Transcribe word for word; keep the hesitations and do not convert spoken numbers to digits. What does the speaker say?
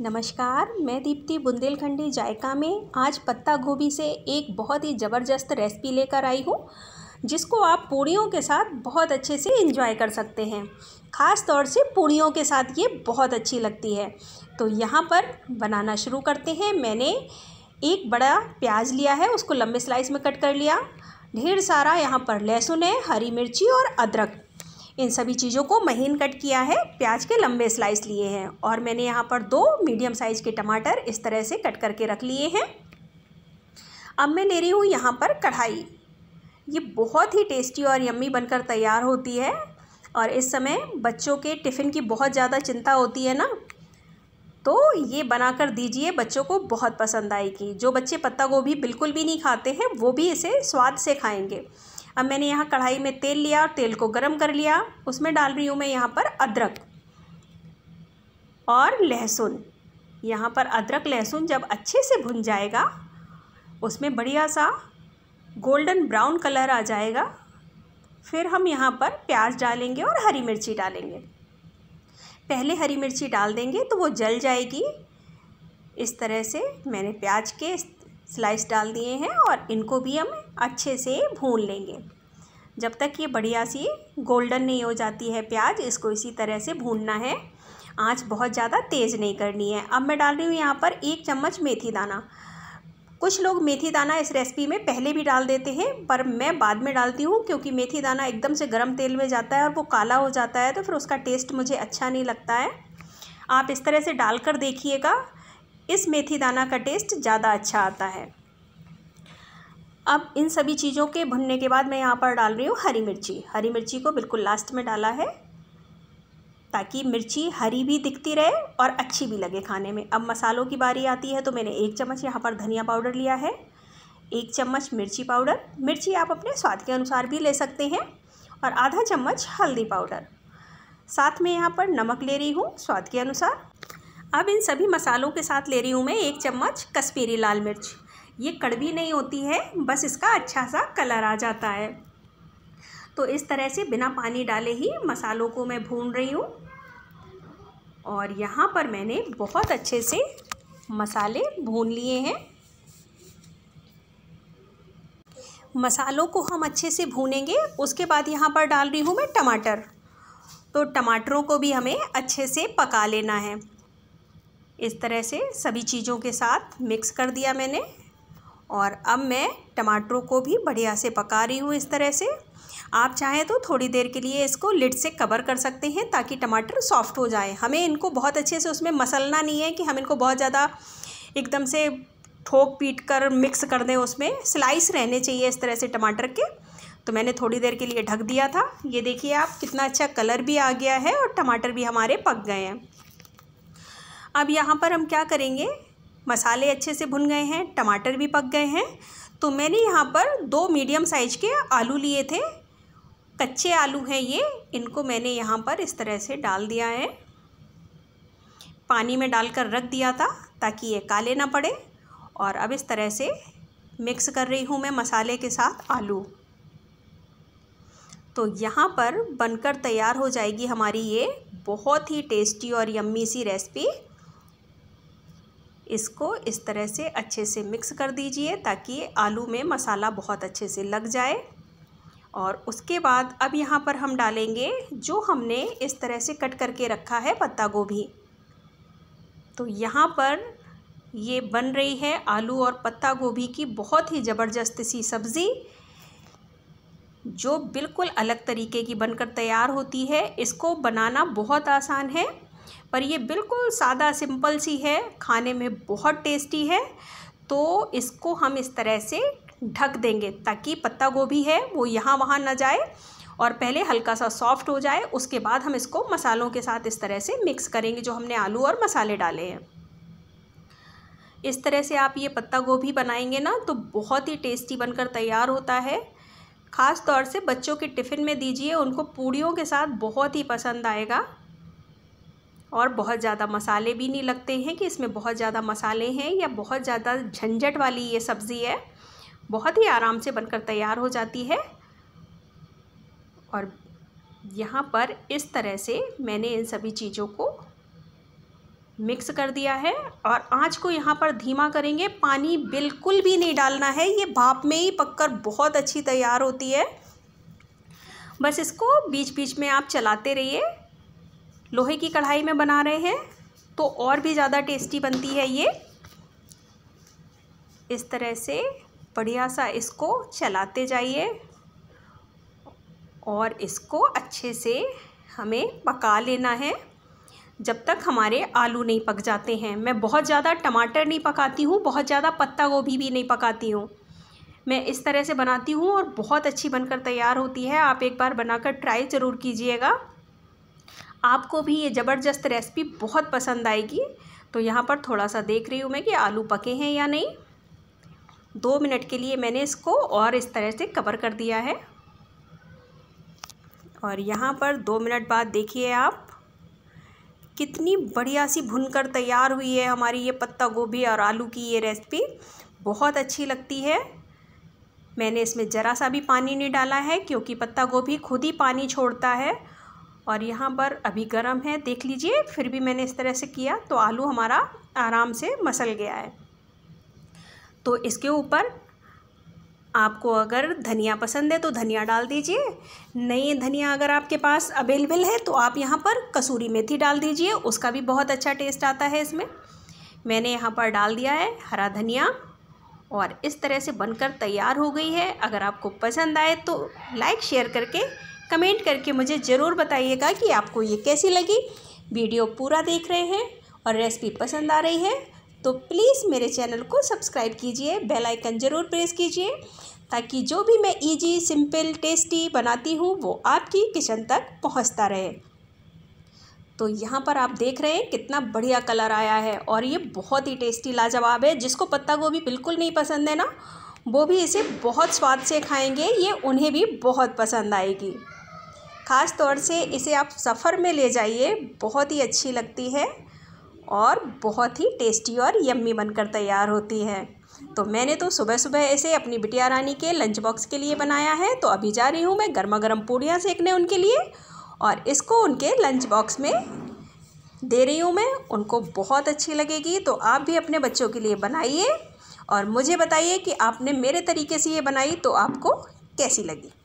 नमस्कार, मैं दीप्ति बुंदेलखंडी जायका में आज पत्ता गोभी से एक बहुत ही ज़बरदस्त रेसिपी लेकर आई हूँ, जिसको आप पूड़ियों के साथ बहुत अच्छे से एंजॉय कर सकते हैं। ख़ास तौर से पूड़ियों के साथ ये बहुत अच्छी लगती है। तो यहाँ पर बनाना शुरू करते हैं। मैंने एक बड़ा प्याज लिया है, उसको लंबे स्लाइस में कट कर लिया। ढेर सारा यहाँ पर लहसुन है, हरी मिर्ची और अदरक, इन सभी चीज़ों को महीन कट किया है। प्याज के लंबे स्लाइस लिए हैं और मैंने यहाँ पर दो मीडियम साइज़ के टमाटर इस तरह से कट करके रख लिए हैं। अब मैं ले रही हूँ यहाँ पर कढ़ाई। ये बहुत ही टेस्टी और यम्मी बनकर तैयार होती है और इस समय बच्चों के टिफ़िन की बहुत ज़्यादा चिंता होती है ना, तो ये बना कर दीजिए, बच्चों को बहुत पसंद आएगी। जो बच्चे पत्ता गोभी बिल्कुल भी नहीं खाते हैं वो भी इसे स्वाद से खाएँगे। अब मैंने यहाँ कढ़ाई में तेल लिया और तेल को गरम कर लिया। उसमें डाल रही हूँ मैं यहाँ पर अदरक और लहसुन। यहाँ पर अदरक लहसुन जब अच्छे से भुन जाएगा, उसमें बढ़िया सा गोल्डन ब्राउन कलर आ जाएगा, फिर हम यहाँ पर प्याज डालेंगे और हरी मिर्ची डालेंगे। पहले हरी मिर्ची डाल देंगे तो वो जल जाएगी। इस तरह से मैंने प्याज के स्लाइस डाल दिए हैं और इनको भी हम अच्छे से भून लेंगे। जब तक ये बढ़िया सी गोल्डन नहीं हो जाती है प्याज, इसको इसी तरह से भूनना है। आंच बहुत ज़्यादा तेज़ नहीं करनी है। अब मैं डाल रही हूँ यहाँ पर एक चम्मच मेथी दाना। कुछ लोग मेथी दाना इस रेसिपी में पहले भी डाल देते हैं, पर मैं बाद में डालती हूँ, क्योंकि मेथी दाना एकदम से गर्म तेल में जाता है और वो काला हो जाता है, तो फिर उसका टेस्ट मुझे अच्छा नहीं लगता है। आप इस तरह से डाल कर देखिएगा, इस मेथी दाना का टेस्ट ज़्यादा अच्छा आता है। अब इन सभी चीज़ों के भुनने के बाद मैं यहाँ पर डाल रही हूँ हरी मिर्ची। हरी मिर्ची को बिल्कुल लास्ट में डाला है, ताकि मिर्ची हरी भी दिखती रहे और अच्छी भी लगे खाने में। अब मसालों की बारी आती है, तो मैंने एक चम्मच यहाँ पर धनिया पाउडर लिया है, एक चम्मच मिर्ची पाउडर, मिर्ची आप अपने स्वाद के अनुसार भी ले सकते हैं, और आधा चम्मच हल्दी पाउडर। साथ में यहाँ पर नमक ले रही हूँ स्वाद के अनुसार। अब इन सभी मसालों के साथ ले रही हूँ मैं एक चम्मच कश्मीरी लाल मिर्च। ये कड़वी नहीं होती है, बस इसका अच्छा सा कलर आ जाता है। तो इस तरह से बिना पानी डाले ही मसालों को मैं भून रही हूँ। और यहाँ पर मैंने बहुत अच्छे से मसाले भून लिए हैं। मसालों को हम अच्छे से भूनेंगे, उसके बाद यहाँ पर डाल रही हूँ मैं टमाटर। तो टमाटरों को भी हमें अच्छे से पका लेना है। इस तरह से सभी चीज़ों के साथ मिक्स कर दिया मैंने, और अब मैं टमाटरों को भी बढ़िया से पका रही हूँ। इस तरह से आप चाहें तो थोड़ी देर के लिए इसको लिड से कवर कर सकते हैं, ताकि टमाटर सॉफ्ट हो जाए। हमें इनको बहुत अच्छे से उसमें मसलना नहीं है कि हम इनको बहुत ज़्यादा एकदम से ठोक पीट कर मिक्स कर दें, उसमें स्लाइस रहने चाहिए इस तरह से टमाटर के। तो मैंने थोड़ी देर के लिए ढक दिया था। ये देखिए आप, कितना अच्छा कलर भी आ गया है और टमाटर भी हमारे पक गए हैं। अब यहाँ पर हम क्या करेंगे, मसाले अच्छे से भुन गए हैं, टमाटर भी पक गए हैं, तो मैंने यहाँ पर दो मीडियम साइज के आलू लिए थे, कच्चे आलू हैं ये। इनको मैंने यहाँ पर इस तरह से डाल दिया है, पानी में डालकर रख दिया था ताकि ये काले ना पड़े। और अब इस तरह से मिक्स कर रही हूँ मैं मसाले के साथ आलू। तो यहाँ पर बनकर तैयार हो जाएगी हमारी ये बहुत ही टेस्टी और यम्मी सी रेसिपी। इसको इस तरह से अच्छे से मिक्स कर दीजिए, ताकि आलू में मसाला बहुत अच्छे से लग जाए। और उसके बाद अब यहाँ पर हम डालेंगे जो हमने इस तरह से कट करके रखा है पत्ता गोभी। तो यहाँ पर ये बन रही है आलू और पत्ता गोभी की बहुत ही ज़बरदस्त सी सब्ज़ी, जो बिल्कुल अलग तरीके की बनकर तैयार होती है। इसको बनाना बहुत आसान है, पर ये बिल्कुल सादा सिंपल सी है, खाने में बहुत टेस्टी है। तो इसको हम इस तरह से ढक देंगे, ताकि पत्ता गोभी है वो यहाँ वहाँ ना जाए, और पहले हल्का सा सॉफ्ट हो जाए। उसके बाद हम इसको मसालों के साथ इस तरह से मिक्स करेंगे, जो हमने आलू और मसाले डाले हैं। इस तरह से आप ये पत्ता गोभी बनाएंगे ना, तो बहुत ही टेस्टी बनकर तैयार होता है। ख़ास तौर से बच्चों के टिफ़िन में दीजिए, उनको पूड़ियों के साथ बहुत ही पसंद आएगा। और बहुत ज़्यादा मसाले भी नहीं लगते हैं कि इसमें बहुत ज़्यादा मसाले हैं या बहुत ज़्यादा झंझट वाली ये सब्ज़ी है। बहुत ही आराम से बनकर तैयार हो जाती है। और यहाँ पर इस तरह से मैंने इन सभी चीज़ों को मिक्स कर दिया है और आंच को यहाँ पर धीमा करेंगे। पानी बिल्कुल भी नहीं डालना है, ये भाप में ही पककर बहुत अच्छी तैयार होती है। बस इसको बीच बीच में आप चलाते रहिए। लोहे की कढ़ाई में बना रहे हैं तो और भी ज़्यादा टेस्टी बनती है ये। इस तरह से बढ़िया सा इसको चलाते जाइए और इसको अच्छे से हमें पका लेना है जब तक हमारे आलू नहीं पक जाते हैं। मैं बहुत ज़्यादा टमाटर नहीं पकाती हूँ, बहुत ज़्यादा पत्ता गोभी भी नहीं पकाती हूँ। मैं इस तरह से बनाती हूँ और बहुत अच्छी बनकर तैयार होती है। आप एक बार बनाकर ट्राई ज़रूर कीजिएगा, आपको भी ये ज़बरदस्त रेसिपी बहुत पसंद आएगी। तो यहाँ पर थोड़ा सा देख रही हूँ मैं कि आलू पके हैं या नहीं। दो मिनट के लिए मैंने इसको और इस तरह से कवर कर दिया है और यहाँ पर दो मिनट बाद देखिए आप कितनी बढ़िया सी भुनकर तैयार हुई है हमारी ये पत्ता गोभी और आलू की ये रेसिपी। बहुत अच्छी लगती है। मैंने इसमें ज़रा सा भी पानी नहीं डाला है क्योंकि पत्ता गोभी खुद ही पानी छोड़ता है और यहाँ पर अभी गर्म है, देख लीजिए। फिर भी मैंने इस तरह से किया तो आलू हमारा आराम से मसल गया है। तो इसके ऊपर आपको अगर धनिया पसंद है तो धनिया डाल दीजिए, नई धनिया अगर आपके पास अवेलेबल है तो आप यहाँ पर कसूरी मेथी डाल दीजिए, उसका भी बहुत अच्छा टेस्ट आता है इसमें। मैंने यहाँ पर डाल दिया है हरा धनिया और इस तरह से बनकर तैयार हो गई है। अगर आपको पसंद आए तो लाइक शेयर करके कमेंट करके मुझे ज़रूर बताइएगा कि आपको ये कैसी लगी। वीडियो पूरा देख रहे हैं और रेसिपी पसंद आ रही है तो प्लीज़ मेरे चैनल को सब्सक्राइब कीजिए, बेल आइकन ज़रूर प्रेस कीजिए ताकि जो भी मैं इजी सिंपल टेस्टी बनाती हूँ वो आपकी किचन तक पहुँचता रहे। तो यहाँ पर आप देख रहे हैं कितना बढ़िया कलर आया है और ये बहुत ही टेस्टी लाजवाब है। जिसको पत्ता गोभी बिल्कुल नहीं पसंद है ना, वो भी इसे बहुत स्वाद से खाएँगे, ये उन्हें भी बहुत पसंद आएगी। ख़ास तौर से इसे आप सफ़र में ले जाइए, बहुत ही अच्छी लगती है और बहुत ही टेस्टी और यम्मी बनकर तैयार होती है। तो मैंने तो सुबह सुबह ऐसे अपनी बिटिया रानी के लंच बॉक्स के लिए बनाया है। तो अभी जा रही हूँ मैं गर्मा गर्म पूड़ियाँ सेकने उनके लिए और इसको उनके लंच बॉक्स में दे रही हूँ मैं, उनको बहुत अच्छी लगेगी। तो आप भी अपने बच्चों के लिए बनाइए और मुझे बताइए कि आपने मेरे तरीके से ये बनाई तो आपको कैसी लगी।